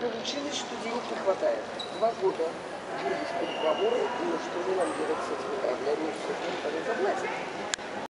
получилось, что денег не хватает. 2 года жили с переговорами, и что же нам делать с этими кораблями, все это заплатит.